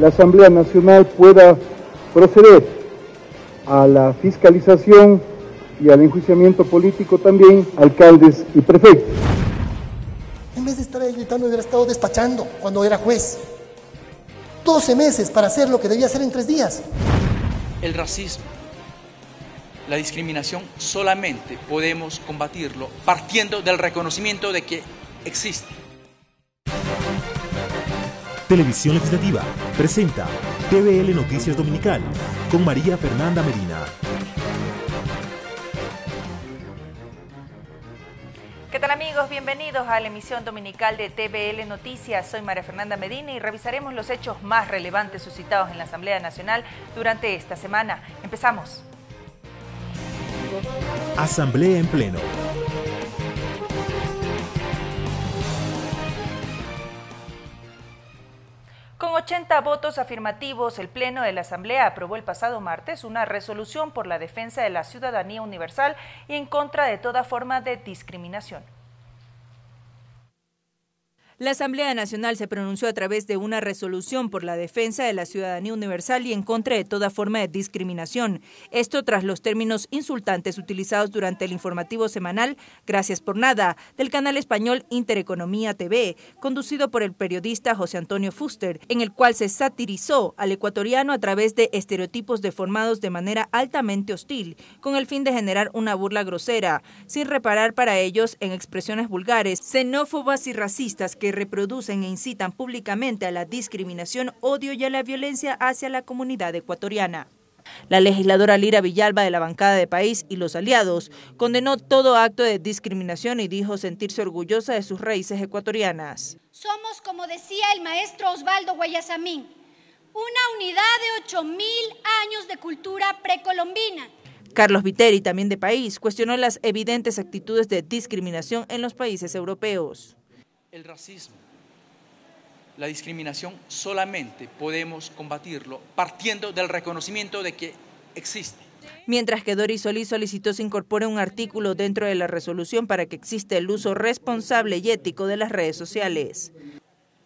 la Asamblea Nacional pueda proceder a la fiscalización y al enjuiciamiento político también alcaldes y prefectos. En vez de estar ahí gritando, hubiera estado despachando cuando era juez. 12 meses para hacer lo que debía hacer en 3 días. El racismo, la discriminación, solamente podemos combatirlo partiendo del reconocimiento de que existe. Televisión Legislativa presenta TVL Noticias Dominical con María Fernanda Medina. ¿Qué tal, amigos? Bienvenidos a la emisión dominical de TVL Noticias. Soy María Fernanda Medina y revisaremos los hechos más relevantes suscitados en la Asamblea Nacional durante esta semana. Empezamos. Asamblea en pleno. Con 80 votos afirmativos, el Pleno de la Asamblea aprobó el pasado martes una resolución por la defensa de la ciudadanía universal y en contra de toda forma de discriminación. La Asamblea Nacional se pronunció a través de una resolución por la defensa de la ciudadanía universal y en contra de toda forma de discriminación. Esto tras los términos insultantes utilizados durante el informativo semanal Gracias por Nada, del canal español Intereconomía TV, conducido por el periodista José Antonio Fuster, en el cual se satirizó al ecuatoriano a través de estereotipos deformados de manera altamente hostil, con el fin de generar una burla grosera, sin reparar para ellos en expresiones vulgares, xenófobas y racistas que reproducen e incitan públicamente a la discriminación, odio y a la violencia hacia la comunidad ecuatoriana. La legisladora Lira Villalba, de la bancada de País y los aliados, condenó todo acto de discriminación y dijo sentirse orgullosa de sus raíces ecuatorianas. Somos, como decía el maestro Osvaldo Guayasamín, una unidad de 8.000 años de cultura precolombina. Carlos Viteri, también de País, cuestionó las evidentes actitudes de discriminación en los países europeos. El racismo, la discriminación, solamente podemos combatirlo partiendo del reconocimiento de que existe. Mientras que Doris Solí solicitó se incorpore un artículo dentro de la resolución para que exista el uso responsable y ético de las redes sociales.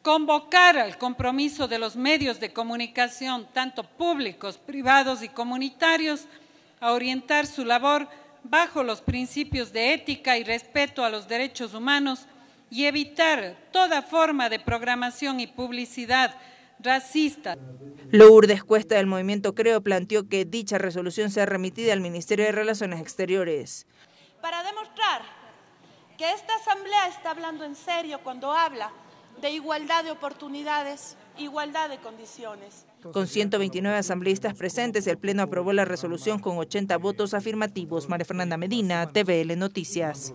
Convocar al compromiso de los medios de comunicación, tanto públicos, privados y comunitarios, a orientar su labor bajo los principios de ética y respeto a los derechos humanos, y evitar toda forma de programación y publicidad racista. Lourdes Cuesta, del movimiento Creo, planteó que dicha resolución sea remitida al Ministerio de Relaciones Exteriores. Para demostrar que esta Asamblea está hablando en serio cuando habla de igualdad de oportunidades, igualdad de condiciones. Con 129 asambleístas presentes, el Pleno aprobó la resolución con 80 votos afirmativos. María Fernanda Medina, TVL Noticias.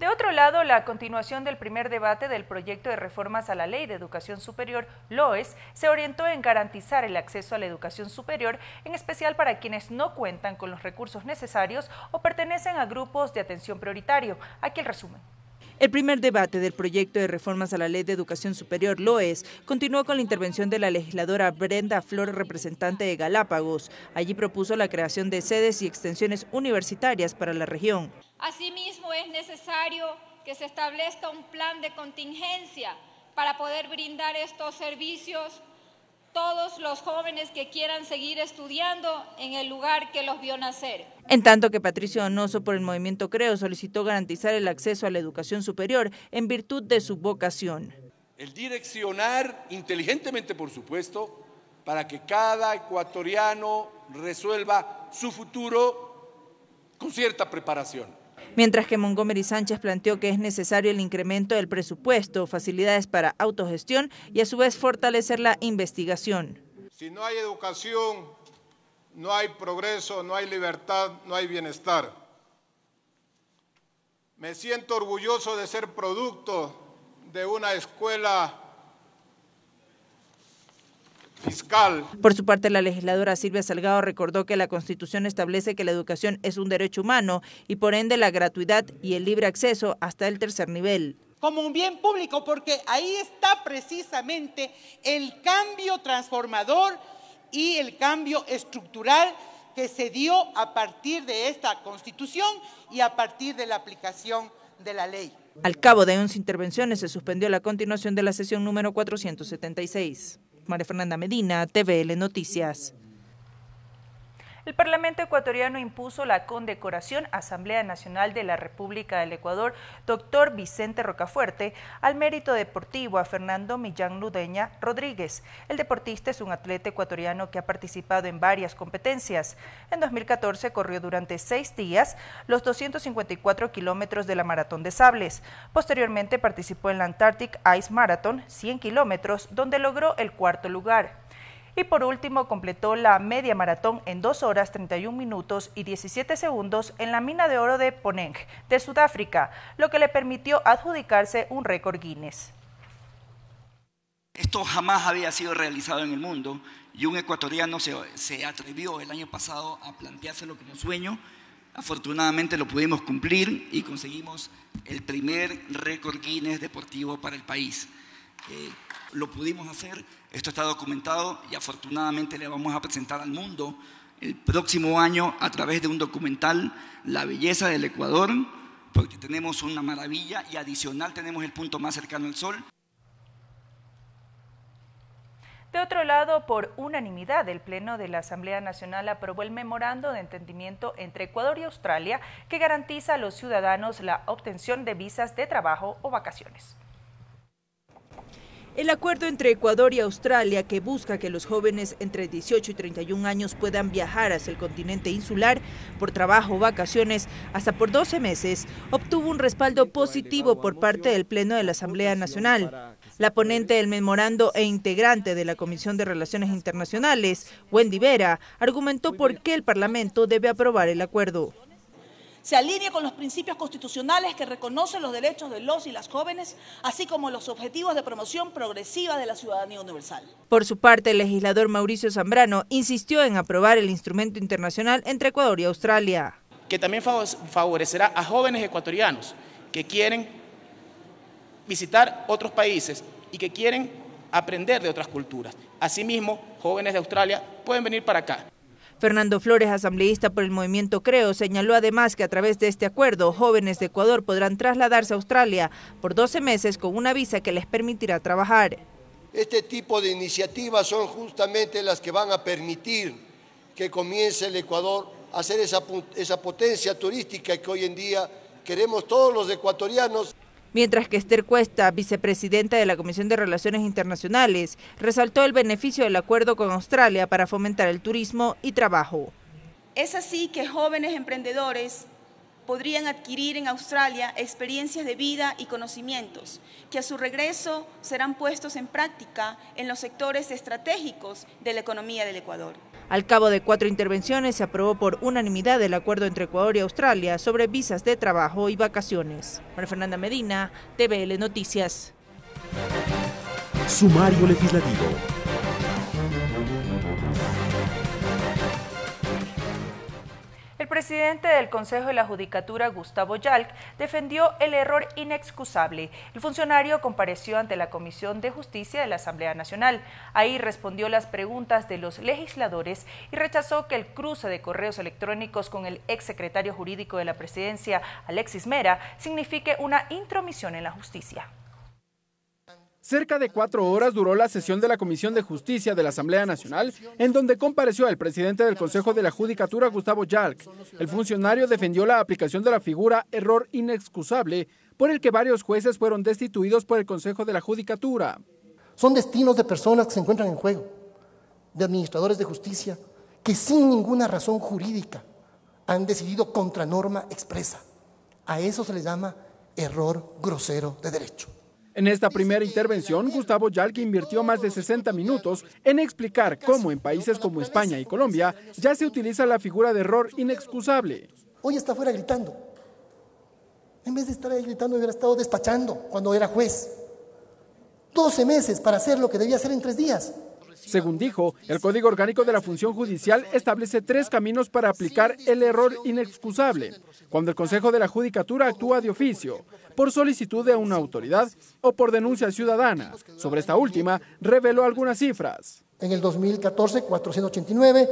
De otro lado, la continuación del primer debate del proyecto de reformas a la Ley de Educación Superior, LOES, se orientó en garantizar el acceso a la educación superior, en especial para quienes no cuentan con los recursos necesarios o pertenecen a grupos de atención prioritario. Aquí el resumen. El primer debate del proyecto de reformas a la Ley de Educación Superior, LOES, continuó con la intervención de la legisladora Brenda Flor, representante de Galápagos. Allí propuso la creación de sedes y extensiones universitarias para la región. Asimismo, es necesario que se establezca un plan de contingencia para poder brindar estos servicios todos los jóvenes que quieran seguir estudiando en el lugar que los vio nacer. En tanto que Patricio Donoso, por el movimiento Creo, solicitó garantizar el acceso a la educación superior en virtud de su vocación. El direccionar inteligentemente, por supuesto, para que cada ecuatoriano resuelva su futuro con cierta preparación. Mientras que Montgomery Sánchez planteó que es necesario el incremento del presupuesto, facilidades para autogestión y a su vez fortalecer la investigación. Si no hay educación, no hay progreso, no hay libertad, no hay bienestar. Me siento orgulloso de ser producto de una escuela fiscal. Por su parte, la legisladora Silvia Salgado recordó que la Constitución establece que la educación es un derecho humano y por ende la gratuidad y el libre acceso hasta el tercer nivel. Como un bien público, porque ahí está precisamente el cambio transformador y el cambio estructural que se dio a partir de esta Constitución y a partir de la aplicación de la ley. Al cabo de 11 intervenciones se suspendió la continuación de la sesión número 476. María Fernanda Medina, TVL Noticias. El Parlamento ecuatoriano impuso la condecoración a Asamblea Nacional de la República del Ecuador, doctor Vicente Rocafuerte, al mérito deportivo a Fernando Millán Ludeña Rodríguez. El deportista es un atleta ecuatoriano que ha participado en varias competencias. En 2014 corrió durante 6 días los 254 kilómetros de la Maratón de Sables. Posteriormente participó en la Antarctic Ice Marathon, 100 kilómetros, donde logró el 4.º lugar. Y por último, completó la media maratón en 2 horas, 31 minutos y 17 segundos en la mina de oro de Poneng, de Sudáfrica, lo que le permitió adjudicarse un récord Guinness. Esto jamás había sido realizado en el mundo y un ecuatoriano se atrevió el año pasado a planteárselo como sueño. Afortunadamente lo pudimos cumplir y conseguimos el primer récord Guinness deportivo para el país. Lo pudimos hacer, esto está documentado y afortunadamente le vamos a presentar al mundo el próximo año a través de un documental La belleza del Ecuador, porque tenemos una maravilla y adicional tenemos el punto más cercano al sol. De otro lado, por unanimidad, el Pleno de la Asamblea Nacional aprobó el Memorando de Entendimiento entre Ecuador y Australia que garantiza a los ciudadanos la obtención de visas de trabajo o vacaciones. El acuerdo entre Ecuador y Australia, que busca que los jóvenes entre 18 y 31 años puedan viajar hacia el continente insular por trabajo o vacaciones hasta por 12 meses, obtuvo un respaldo positivo por parte del Pleno de la Asamblea Nacional. La ponente del memorando e integrante de la Comisión de Relaciones Internacionales, Wendy Vera, argumentó por qué el Parlamento debe aprobar el acuerdo. Se alinea con los principios constitucionales que reconocen los derechos de los y las jóvenes, así como los objetivos de promoción progresiva de la ciudadanía universal. Por su parte, el legislador Mauricio Zambrano insistió en aprobar el instrumento internacional entre Ecuador y Australia, que también favorecerá a jóvenes ecuatorianos que quieren visitar otros países y que quieren aprender de otras culturas. Asimismo, jóvenes de Australia pueden venir para acá. Fernando Flores, asambleísta por el movimiento Creo, señaló además que a través de este acuerdo, jóvenes de Ecuador podrán trasladarse a Australia por 12 meses con una visa que les permitirá trabajar. Este tipo de iniciativas son justamente las que van a permitir que comience el Ecuador a hacer esa potencia turística que hoy en día queremos todos los ecuatorianos. Mientras que Esther Cuesta, vicepresidenta de la Comisión de Relaciones Internacionales, resaltó el beneficio del acuerdo con Australia para fomentar el turismo y trabajo. Es así que jóvenes emprendedores podrían adquirir en Australia experiencias de vida y conocimientos que a su regreso serán puestos en práctica en los sectores estratégicos de la economía del Ecuador. Al cabo de 4 intervenciones se aprobó por unanimidad el acuerdo entre Ecuador y Australia sobre visas de trabajo y vacaciones. María Fernanda Medina, TVL Noticias. Sumario legislativo. El presidente del Consejo de la Judicatura, Gustavo Jalkh, defendió el error inexcusable. El funcionario compareció ante la Comisión de Justicia de la Asamblea Nacional. Ahí respondió las preguntas de los legisladores y rechazó que el cruce de correos electrónicos con el exsecretario jurídico de la Presidencia, Alexis Mera, signifique una intromisión en la justicia. Cerca de 4 horas duró la sesión de la Comisión de Justicia de la Asamblea Nacional, en donde compareció el presidente del Consejo de la Judicatura, Gustavo Jalkh. El funcionario defendió la aplicación de la figura error inexcusable, por el que varios jueces fueron destituidos por el Consejo de la Judicatura. Son destinos de personas que se encuentran en juego, de administradores de justicia, que sin ninguna razón jurídica han decidido contra norma expresa. A eso se le llama error grosero de derecho. En esta primera intervención, Gustavo Jalkh invirtió más de 60 minutos en explicar cómo en países como España y Colombia ya se utiliza la figura de error inexcusable. Hoy está afuera gritando. En vez de estar ahí gritando, hubiera estado despachando cuando era juez. 12 meses para hacer lo que debía hacer en 3 días. Según dijo, el Código Orgánico de la Función Judicial establece 3 caminos para aplicar el error inexcusable: cuando el Consejo de la Judicatura actúa de oficio, por solicitud de una autoridad o por denuncia ciudadana. Sobre esta última, reveló algunas cifras. En el 2014, 489,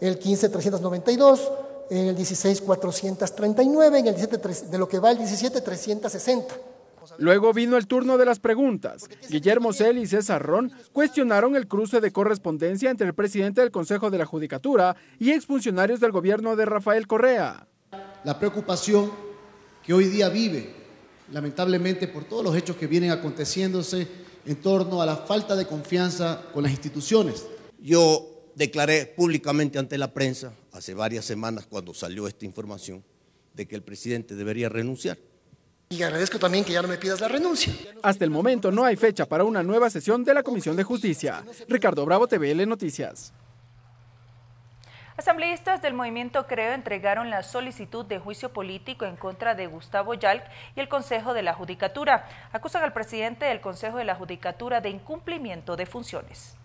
el 15, 392, en el 16 439, en el 17 de lo que va el 17 360. Luego vino el turno de las preguntas. Guillermo Cel y César Ron cuestionaron el cruce de correspondencia entre el presidente del Consejo de la Judicatura y exfuncionarios del gobierno de Rafael Correa. La preocupación que hoy día vive, lamentablemente por todos los hechos que vienen aconteciéndose en torno a la falta de confianza con las instituciones. Yo declaré públicamente ante la prensa hace varias semanas cuando salió esta información de que el presidente debería renunciar. Y agradezco también que ya no me pidas la renuncia. Hasta el momento no hay fecha para una nueva sesión de la Comisión de Justicia. Ricardo Bravo, TVL Noticias. Asambleístas del movimiento Creo entregaron la solicitud de juicio político en contra de Gustavo Jalkh y el Consejo de la Judicatura. Acusan al presidente del Consejo de la Judicatura de incumplimiento de funciones.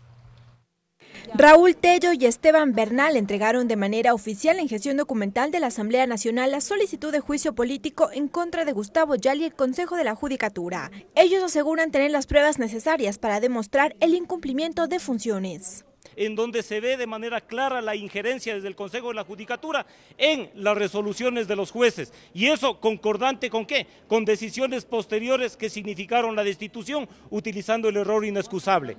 Raúl Tello y Esteban Bernal entregaron de manera oficial en gestión documental de la Asamblea Nacional la solicitud de juicio político en contra de Gustavo Jalkh y el Consejo de la Judicatura. Ellos aseguran tener las pruebas necesarias para demostrar el incumplimiento de funciones, en donde se ve de manera clara la injerencia desde el Consejo de la Judicatura en las resoluciones de los jueces, y eso concordante con ¿qué? Con decisiones posteriores que significaron la destitución utilizando el error inexcusable.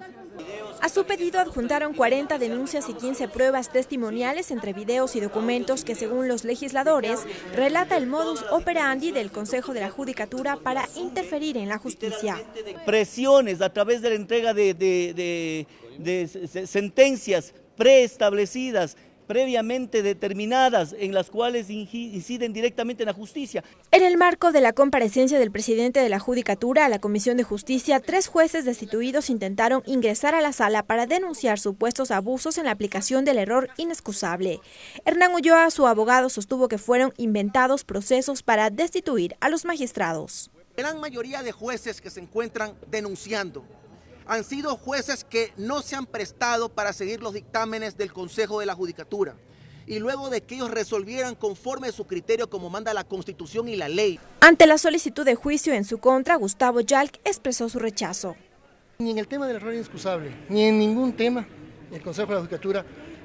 A su pedido adjuntaron 40 denuncias y 15 pruebas testimoniales entre videos y documentos que, según los legisladores, relata el modus operandi del Consejo de la Judicatura para interferir en la justicia. Presiones a través de la entrega de sentencias preestablecidas, previamente determinadas, en las cuales inciden directamente en la justicia. En el marco de la comparecencia del presidente de la Judicatura a la Comisión de Justicia, 3 jueces destituidos intentaron ingresar a la sala para denunciar supuestos abusos en la aplicación del error inexcusable. Hernán Ulloa, su abogado, sostuvo que fueron inventados procesos para destituir a los magistrados. La gran mayoría de jueces que se encuentran denunciando han sido jueces que no se han prestado para seguir los dictámenes del Consejo de la Judicatura, y luego de que ellos resolvieran conforme a su criterio como manda la Constitución y la ley. Ante la solicitud de juicio en su contra, Gustavo Jalkh expresó su rechazo. Ni en el tema del error inexcusable, ni en ningún tema el Consejo de la Judicatura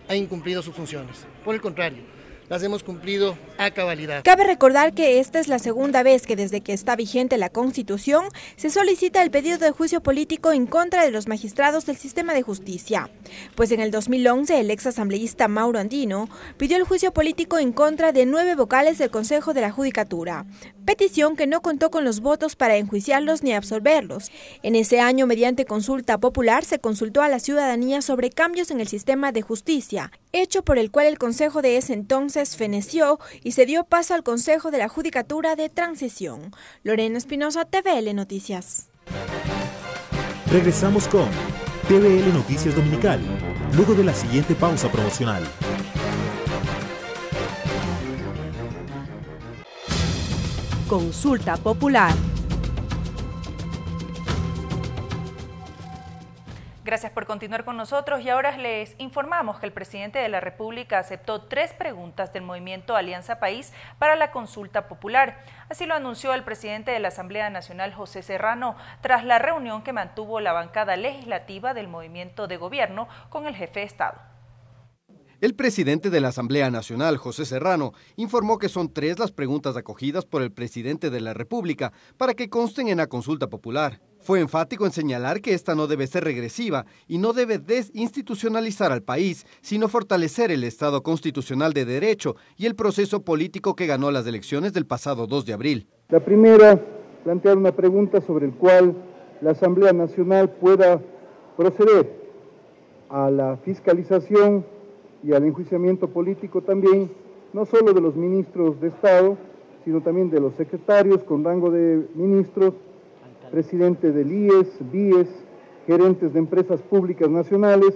ha incumplido sus funciones. Por el contrario, las hemos cumplido a cabalidad. Cabe recordar que esta es la segunda vez que desde que está vigente la Constitución se solicita el pedido de juicio político en contra de los magistrados del sistema de justicia. Pues en el 2011 el exasambleísta Mauro Andino pidió el juicio político en contra de 9 vocales del Consejo de la Judicatura, petición que no contó con los votos para enjuiciarlos ni absolverlos. En ese año, mediante consulta popular, se consultó a la ciudadanía sobre cambios en el sistema de justicia, hecho por el cual el Consejo de ese entonces feneció y se dio paso al Consejo de la Judicatura de Transición. Lorena Espinosa, TVL Noticias. Regresamos con TVL Noticias Dominical, luego de la siguiente pausa promocional. Consulta popular. Gracias por continuar con nosotros y ahora les informamos que el presidente de la República aceptó 3 preguntas del movimiento Alianza País para la consulta popular. Así lo anunció el presidente de la Asamblea Nacional, José Serrano, tras la reunión que mantuvo la bancada legislativa del movimiento de gobierno con el jefe de Estado. El presidente de la Asamblea Nacional, José Serrano, informó que son 3 las preguntas acogidas por el presidente de la República para que consten en la consulta popular. Fue enfático en señalar que esta no debe ser regresiva y no debe desinstitucionalizar al país, sino fortalecer el Estado constitucional de derecho y el proceso político que ganó las elecciones del pasado 2 de abril. La primera, plantear una pregunta sobre el cual la Asamblea Nacional pueda proceder a la fiscalización y al enjuiciamiento político también, no solo de los ministros de Estado, sino también de los secretarios con rango de ministros, presidente del IES, BIES, gerentes de empresas públicas nacionales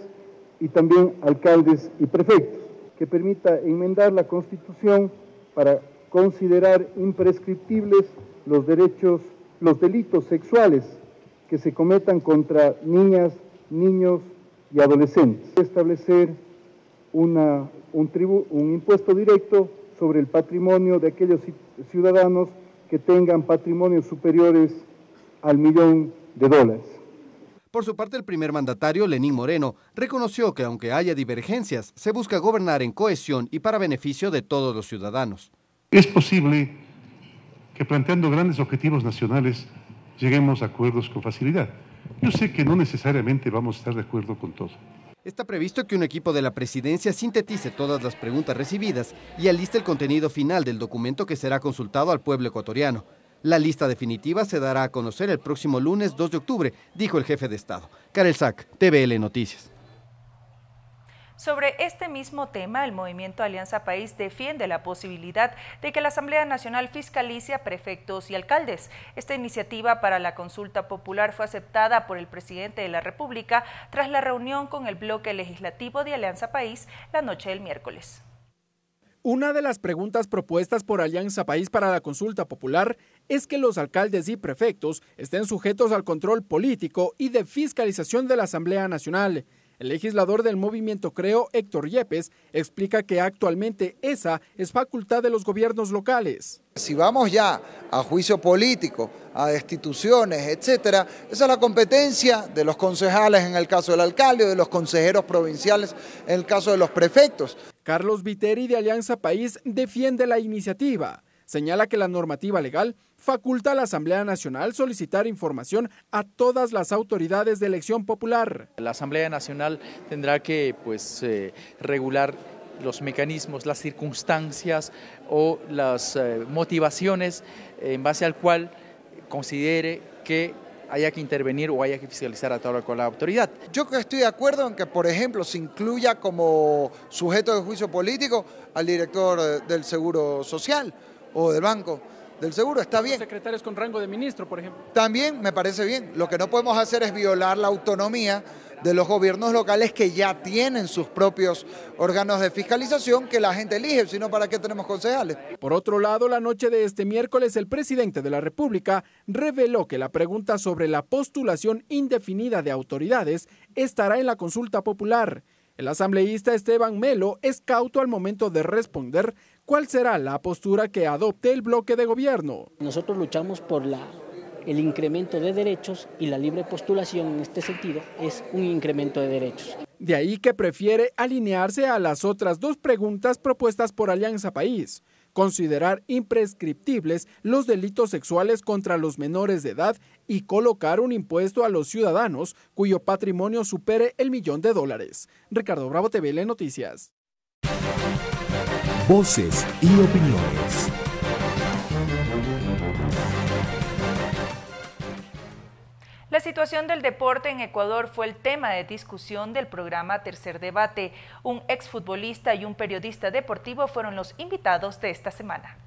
y también alcaldes y prefectos, que permita enmendar la Constitución para considerar imprescriptibles los delitos sexuales que se cometan contra niñas, niños y adolescentes. Establecer un impuesto directo sobre el patrimonio de aquellos ciudadanos que tengan patrimonios superiores al $1.000.000. Por su parte, el primer mandatario, Lenín Moreno, reconoció que aunque haya divergencias, se busca gobernar en cohesión y para beneficio de todos los ciudadanos. Es posible que planteando grandes objetivos nacionales lleguemos a acuerdos con facilidad. Yo sé que no necesariamente vamos a estar de acuerdo con todo. Está previsto que un equipo de la presidencia sintetice todas las preguntas recibidas y aliste el contenido final del documento que será consultado al pueblo ecuatoriano. La lista definitiva se dará a conocer el próximo lunes 2 de octubre, dijo el jefe de Estado. Karel Sack, TVL Noticias. Sobre este mismo tema, el movimiento Alianza País defiende la posibilidad de que la Asamblea Nacional fiscalice a prefectos y alcaldes. Esta iniciativa para la consulta popular fue aceptada por el presidente de la República tras la reunión con el bloque legislativo de Alianza País la noche del miércoles. Una de las preguntas propuestas por Alianza País para la consulta popular es que los alcaldes y prefectos estén sujetos al control político y de fiscalización de la Asamblea Nacional. El legislador del movimiento Creo, Héctor Yepes, explica que actualmente esa es facultad de los gobiernos locales. Si vamos ya a juicio político, a destituciones, etcétera, esa es la competencia de los concejales en el caso del alcalde, de los consejeros provinciales en el caso de los prefectos. Carlos Viteri de Alianza País defiende la iniciativa. Señala que la normativa legal faculta a la Asamblea Nacional solicitar información a todas las autoridades de elección popular. La Asamblea Nacional tendrá que regular los mecanismos, las circunstancias o las motivaciones en base al cual considere que haya que intervenir o haya que fiscalizar a toda la autoridad. Yo estoy de acuerdo en que, por ejemplo, se incluya como sujeto de juicio político al director del Seguro Social o del Banco del Seguro, está bien. Los secretarios con rango de ministro, por ejemplo. También me parece bien. Lo que no podemos hacer es violar la autonomía de los gobiernos locales que ya tienen sus propios órganos de fiscalización que la gente elige, sino ¿para qué tenemos concejales? Por otro lado, la noche de este miércoles, el presidente de la República reveló que la pregunta sobre la postulación indefinida de autoridades estará en la consulta popular. El asambleísta Esteban Melo es cauto al momento de responder cuál será la postura que adopte el bloque de gobierno. Nosotros luchamos por el incremento de derechos y la libre postulación en este sentido es un incremento de derechos. De ahí que prefiere alinearse a las otras dos preguntas propuestas por Alianza País. Considerar imprescriptibles los delitos sexuales contra los menores de edad y colocar un impuesto a los ciudadanos cuyo patrimonio supere el $1.000.000. Ricardo Bravo, TVL Noticias. Voces y opiniones. La situación del deporte en Ecuador fue el tema de discusión del programa Tercer Debate. Un exfutbolista y un periodista deportivo fueron los invitados de esta semana.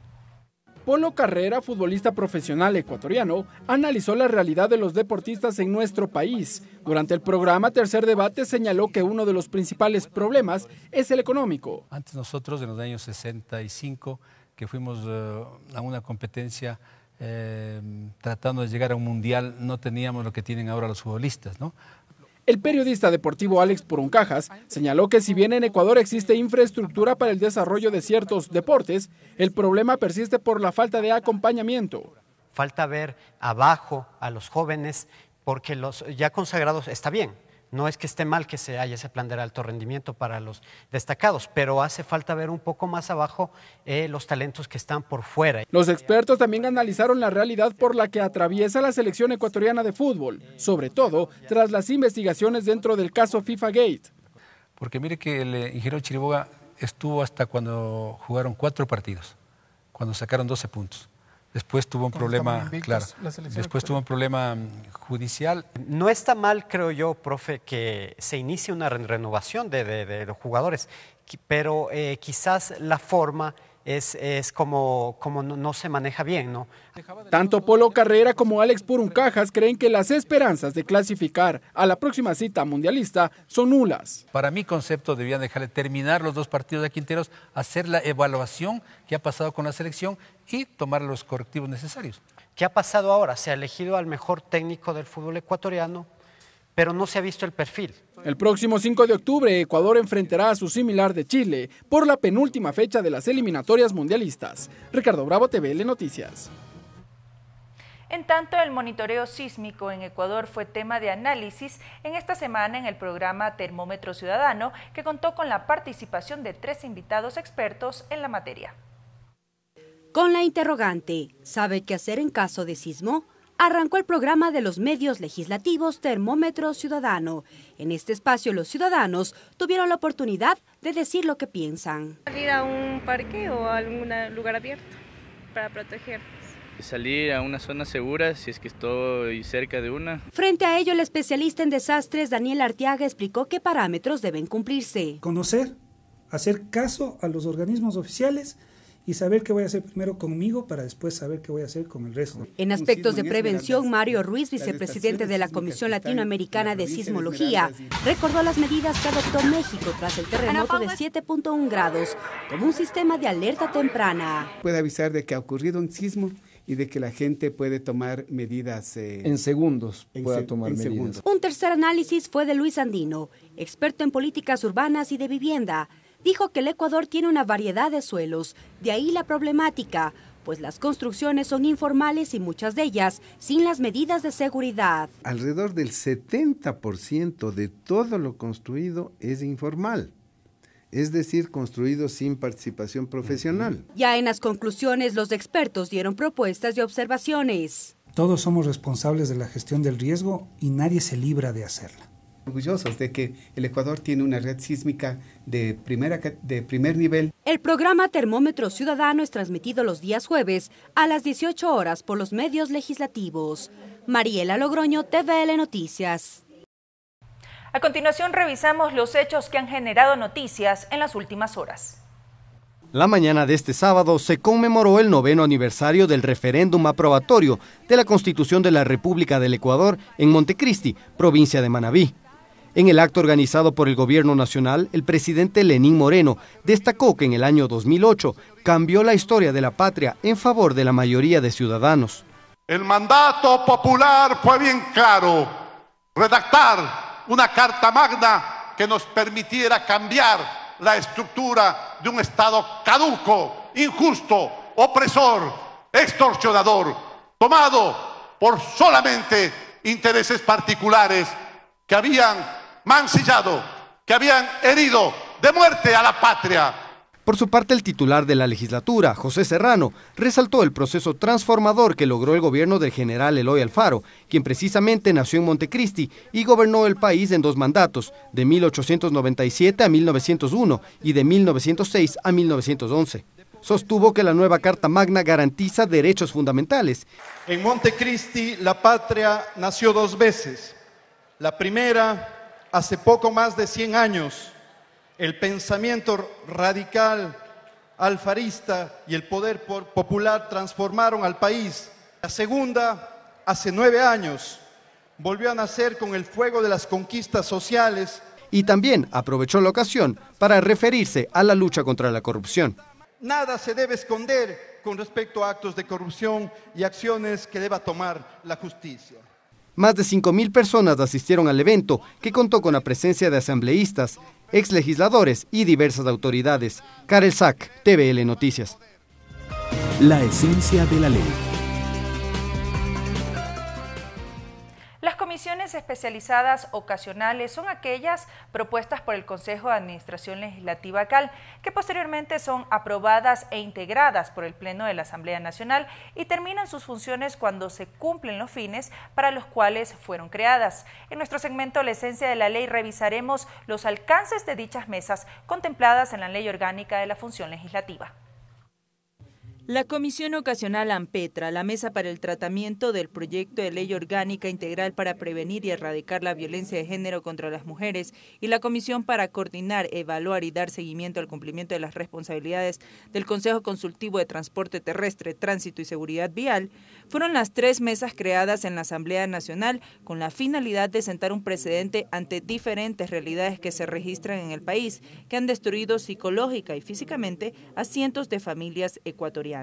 Polo Carrera, futbolista profesional ecuatoriano, analizó la realidad de los deportistas en nuestro país. Durante el programa Tercer Debate señaló que uno de los principales problemas es el económico. Antes nosotros, en los años 65, que fuimos a una competencia tratando de llegar a un mundial, no teníamos lo que tienen ahora los futbolistas, ¿no? El periodista deportivo Alex Puruncajas señaló que si bien en Ecuador existe infraestructura para el desarrollo de ciertos deportes, el problema persiste por la falta de acompañamiento. Falta ver abajo a los jóvenes, porque los ya consagrados está bien. No es que esté mal que se haya ese plan de alto rendimiento para los destacados, pero hace falta ver un poco más abajo los talentos que están por fuera. Los expertos también analizaron la realidad por la que atraviesa la selección ecuatoriana de fútbol, sobre todo tras las investigaciones dentro del caso FIFA Gate. Porque mire que el ingeniero Chiriboga estuvo hasta cuando jugaron 4 partidos, cuando sacaron 12 puntos. Después tuvo un problema, claro, después tuvo un problema judicial. No está mal, creo yo, profe, que se inicie una renovación de los jugadores, pero quizás la forma es como no se maneja bien, ¿no? Tanto Polo Carrera como Alex Puruncajas creen que las esperanzas de clasificar a la próxima cita mundialista son nulas. Para mi concepto, debían dejarle terminar los 2 partidos de Quinteros, hacer la evaluación que ha pasado con la selección y tomar los correctivos necesarios. ¿Qué ha pasado ahora? Se ha elegido al mejor técnico del fútbol ecuatoriano, pero no se ha visto el perfil. El próximo 5 de octubre, Ecuador enfrentará a su similar de Chile por la penúltima fecha de las eliminatorias mundialistas. Ricardo Bravo, TVL Noticias. En tanto, el monitoreo sísmico en Ecuador fue tema de análisis en esta semana en el programa Termómetro Ciudadano, que contó con la participación de 3 invitados expertos en la materia. Con la interrogante, ¿sabe qué hacer en caso de sismo? Arrancó el programa de los medios legislativos Termómetro Ciudadano. En este espacio los ciudadanos tuvieron la oportunidad de decir lo que piensan. Salir a un parque o a algún lugar abierto para protegernos. Salir a una zona segura si es que estoy cerca de una. Frente a ello, el especialista en desastres Daniel Arteaga explicó qué parámetros deben cumplirse. Conocer, hacer caso a los organismos oficiales y saber qué voy a hacer primero conmigo para después saber qué voy a hacer con el resto. En aspectos de prevención, Mario Ruiz, vicepresidente de la Comisión Latinoamericana de Sismología, recordó las medidas que adoptó México tras el terremoto de 7.1 grados, como un sistema de alerta temprana. Puede avisar de que ha ocurrido un sismo y de que la gente puede tomar medidas... En segundos. Un tercer análisis fue de Luis Andino, experto en políticas urbanas y de vivienda. Dijo que el Ecuador tiene una variedad de suelos, de ahí la problemática, pues las construcciones son informales y muchas de ellas sin las medidas de seguridad. Alrededor del 70% de todo lo construido es informal, es decir, construido sin participación profesional. Ya en las conclusiones, los expertos dieron propuestas y observaciones. Todos somos responsables de la gestión del riesgo y nadie se libra de hacerla. Orgullosos de que el Ecuador tiene una red sísmica de primer nivel. El programa Termómetro Ciudadano es transmitido los días jueves a las 18 horas por los medios legislativos. Mariela Logroño, TVL Noticias. A continuación revisamos los hechos que han generado noticias en las últimas horas. La mañana de este sábado se conmemoró el 9º aniversario del referéndum aprobatorio de la Constitución de la República del Ecuador en Montecristi, provincia de Manabí. En el acto organizado por el Gobierno Nacional, el presidente Lenín Moreno destacó que en el año 2008 cambió la historia de la patria en favor de la mayoría de ciudadanos. El mandato popular fue bien claro, redactar una carta magna que nos permitiera cambiar la estructura de un Estado caduco, injusto, opresor, extorsionador, tomado por solamente intereses particulares que habían mancillado, que habían herido de muerte a la patria. Por su parte, el titular de la legislatura, José Serrano, resaltó el proceso transformador que logró el gobierno del general Eloy Alfaro, quien precisamente nació en Montecristi y gobernó el país en 2 mandatos, de 1897 a 1901 y de 1906 a 1911. Sostuvo que la nueva Carta Magna garantiza derechos fundamentales. En Montecristi, la patria nació 2 veces. La primera, hace poco más de 100 años, el pensamiento radical, alfarista y el poder popular transformaron al país. La segunda, hace 9 años, volvió a nacer con el fuego de las conquistas sociales. Y también aprovechó la ocasión para referirse a la lucha contra la corrupción. Nada se debe esconder con respecto a actos de corrupción y acciones que deba tomar la justicia. Más de 5.000 personas asistieron al evento, que contó con la presencia de asambleístas, exlegisladores y diversas autoridades. Karel Sack, TVL Noticias. La esencia de la ley. Las comisiones especializadas ocasionales son aquellas propuestas por el Consejo de Administración Legislativa CAL, que posteriormente son aprobadas e integradas por el Pleno de la Asamblea Nacional y terminan sus funciones cuando se cumplen los fines para los cuales fueron creadas. En nuestro segmento La Esencia de la Ley revisaremos los alcances de dichas mesas contempladas en la Ley Orgánica de la Función Legislativa. La Comisión Ocasional AMPETRA, la mesa para el tratamiento del proyecto de ley orgánica integral para prevenir y erradicar la violencia de género contra las mujeres, y la Comisión para coordinar, evaluar y dar seguimiento al cumplimiento de las responsabilidades del Consejo Consultivo de Transporte Terrestre, Tránsito y Seguridad Vial, fueron las 3 mesas creadas en la Asamblea Nacional con la finalidad de sentar un precedente ante diferentes realidades que se registran en el país, que han destruido psicológica y físicamente a cientos de familias ecuatorianas.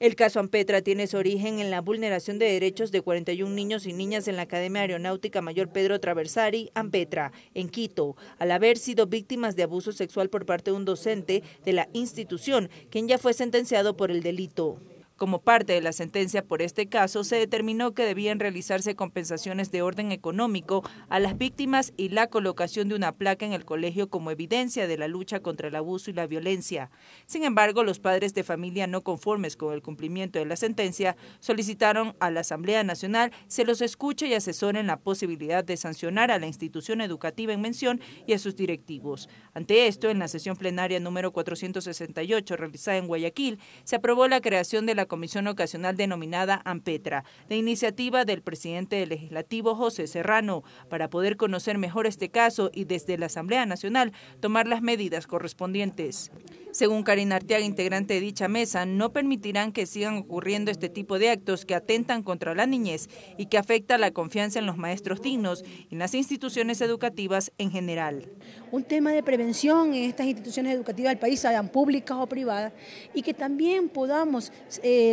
El caso AMPETRA tiene su origen en la vulneración de derechos de 41 niños y niñas en la Academia Aeronáutica Mayor Pedro Traversari, AMPETRA, en Quito, al haber sido víctimas de abuso sexual por parte de un docente de la institución, quien ya fue sentenciado por el delito. Como parte de la sentencia por este caso, se determinó que debían realizarse compensaciones de orden económico a las víctimas y la colocación de una placa en el colegio como evidencia de la lucha contra el abuso y la violencia. Sin embargo, los padres de familia no conformes con el cumplimiento de la sentencia solicitaron a la Asamblea Nacional se los escuche y asesoren la posibilidad de sancionar a la institución educativa en mención y a sus directivos. Ante esto, en la sesión plenaria número 468 realizada en Guayaquil, se aprobó la creación de la comisión ocasional denominada AMPETRA, de iniciativa del presidente del Legislativo, José Serrano, para poder conocer mejor este caso y desde la Asamblea Nacional tomar las medidas correspondientes. Según Karina Arteaga, integrante de dicha mesa, no permitirán que sigan ocurriendo este tipo de actos que atentan contra la niñez y que afecta la confianza en los maestros dignos y en las instituciones educativas en general. Un tema de prevención en estas instituciones educativas del país, sean públicas o privadas, y que también podamos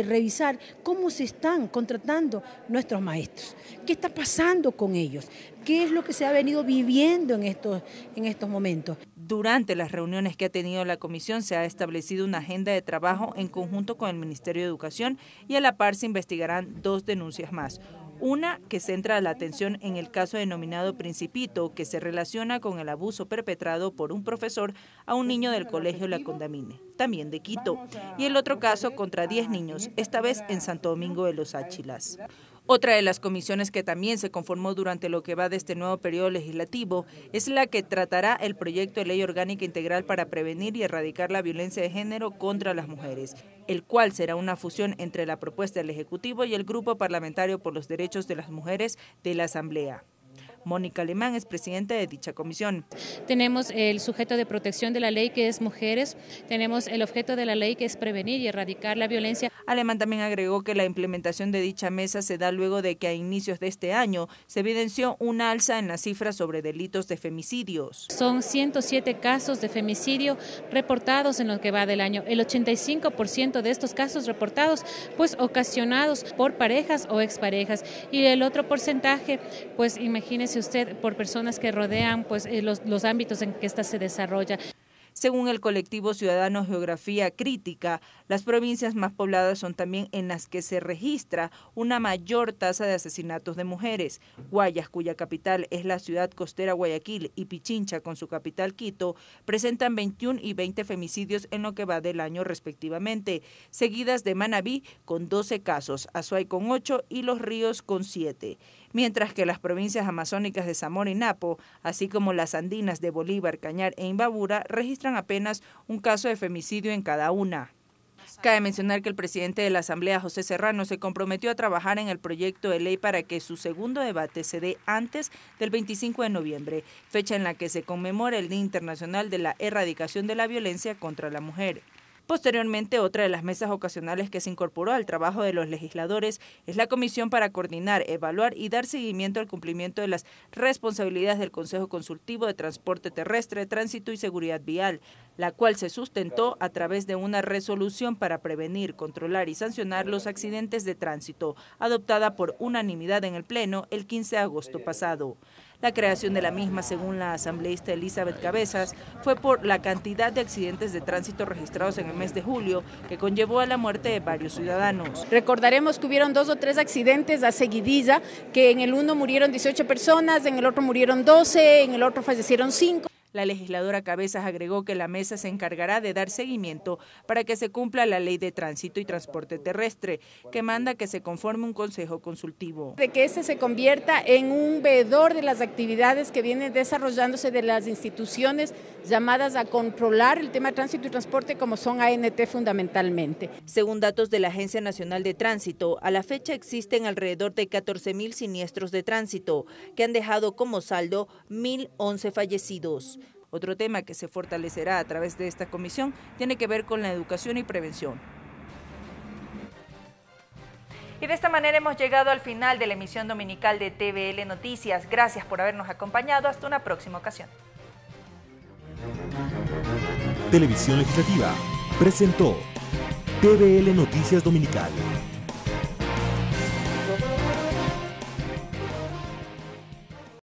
revisar cómo se están contratando nuestros maestros, qué está pasando con ellos, qué es lo que se ha venido viviendo en estos momentos. Durante las reuniones que ha tenido la comisión se ha establecido una agenda de trabajo en conjunto con el Ministerio de Educación y a la par se investigarán dos denuncias más. Una que centra la atención en el caso denominado Principito, que se relaciona con el abuso perpetrado por un profesor a un niño del colegio La Condamine, también de Quito, y el otro caso contra 10 niños, esta vez en Santo Domingo de los Áchilas. Otra de las comisiones que también se conformó durante lo que va de este nuevo periodo legislativo es la que tratará el proyecto de ley orgánica integral para prevenir y erradicar la violencia de género contra las mujeres, el cual será una fusión entre la propuesta del Ejecutivo y el Grupo Parlamentario por los Derechos de las Mujeres de la Asamblea. Mónica Alemán es presidenta de dicha comisión. Tenemos el sujeto de protección de la ley, que es mujeres. Tenemos el objeto de la ley, que es prevenir y erradicar la violencia. Alemán también agregó que la implementación de dicha mesa se da luego de que a inicios de este año se evidenció una alza en las cifras sobre delitos de femicidios. Son 107 casos de femicidio reportados en lo que va del año. El 85% de estos casos reportados, pues ocasionados por parejas o exparejas. Y el otro porcentaje, pues imagínense usted, por personas que rodean pues los ámbitos en que ésta se desarrolla. Según el colectivo Ciudadano Geografía Crítica, las provincias más pobladas son también en las que se registra una mayor tasa de asesinatos de mujeres. Guayas, cuya capital es la ciudad costera Guayaquil, y Pichincha, con su capital Quito, presentan 21 y 20 femicidios en lo que va del año respectivamente, seguidas de Manabí con 12 casos, Azuay con 8 y Los Ríos con 7. Mientras que las provincias amazónicas de Zamora y Napo, así como las andinas de Bolívar, Cañar e Imbabura, registran apenas un caso de femicidio en cada una. Cabe mencionar que el presidente de la Asamblea, José Serrano, se comprometió a trabajar en el proyecto de ley para que su segundo debate se dé antes del 25 de noviembre, fecha en la que se conmemora el Día Internacional de la Erradicación de la Violencia contra la Mujer. Posteriormente, otra de las mesas ocasionales que se incorporó al trabajo de los legisladores es la Comisión para coordinar, evaluar y dar seguimiento al cumplimiento de las responsabilidades del Consejo Consultivo de Transporte Terrestre, Tránsito y Seguridad Vial, la cual se sustentó a través de una resolución para prevenir, controlar y sancionar los accidentes de tránsito, adoptada por unanimidad en el Pleno el 15 de agosto pasado. La creación de la misma, según la asambleísta Elizabeth Cabezas, fue por la cantidad de accidentes de tránsito registrados en el mes de julio, que conllevó a la muerte de varios ciudadanos. Recordaremos que hubieron 2 o 3 accidentes a seguidilla, que en el uno murieron 18 personas, en el otro murieron 12, en el otro fallecieron 5. La legisladora Cabezas agregó que la mesa se encargará de dar seguimiento para que se cumpla la Ley de Tránsito y Transporte Terrestre, que manda que se conforme un consejo consultivo. De que este se convierta en un veedor de las actividades que vienen desarrollándose de las instituciones llamadas a controlar el tema de tránsito y transporte, como son ANT fundamentalmente. Según datos de la Agencia Nacional de Tránsito, a la fecha existen alrededor de 14.000 siniestros de tránsito, que han dejado como saldo 1.011 fallecidos. Otro tema que se fortalecerá a través de esta comisión tiene que ver con la educación y prevención. Y de esta manera hemos llegado al final de la emisión dominical de TVL Noticias. Gracias por habernos acompañado. Hasta una próxima ocasión. Televisión Legislativa presentó TVL Noticias Dominical.